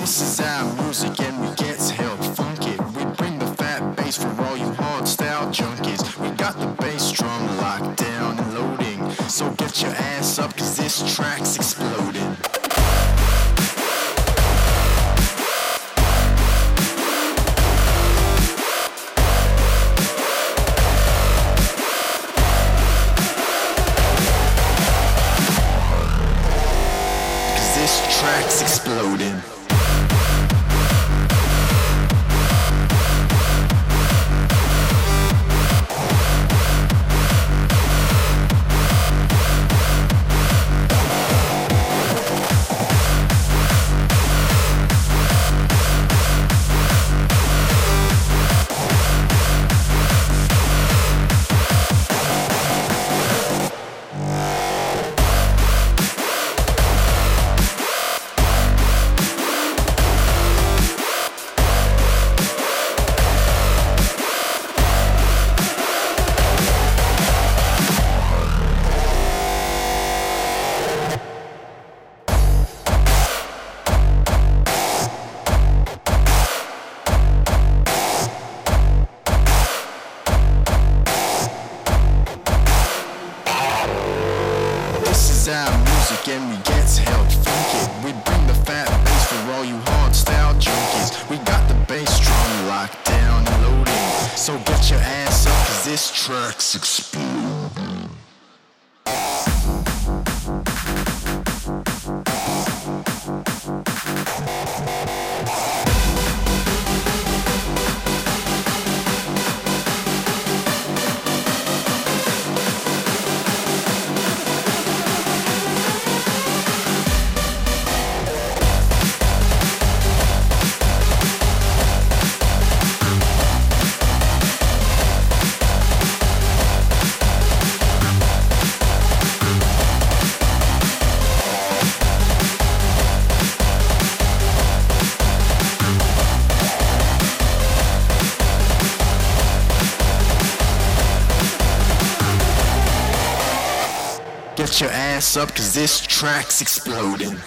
This is our music and we gets held funky. We bring the fat bass for all you hard style junkies. We got the bass drum locked down and loading, so get your ass up cause this track's exploding. This track's exploding. Our music and we gets held funky. We bring the fat bass for all you hard style junkies. We got the bass drum locked down and loading, so get your ass up cause this track's exploding. Get your ass up cause this track's exploding.